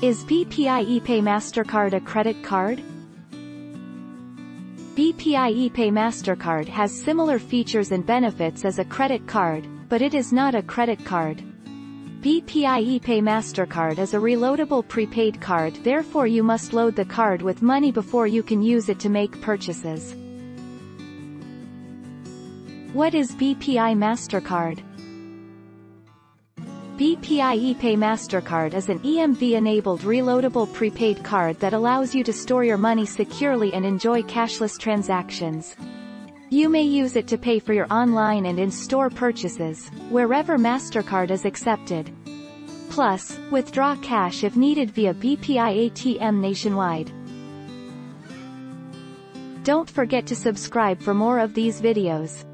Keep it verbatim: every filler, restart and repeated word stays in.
Is B P I ePay Mastercard a credit card? B P I ePay Mastercard has similar features and benefits as a credit card, but it is not a credit card. B P I ePay Mastercard is a reloadable prepaid card, therefore you must load the card with money before you can use it to make purchases. What is B P I Mastercard? B P I ePay Mastercard is an E M V-enabled reloadable prepaid card that allows you to store your money securely and enjoy cashless transactions. You may use it to pay for your online and in-store purchases, wherever Mastercard is accepted. Plus, withdraw cash if needed via B P I A T M nationwide. Don't forget to subscribe for more of these videos.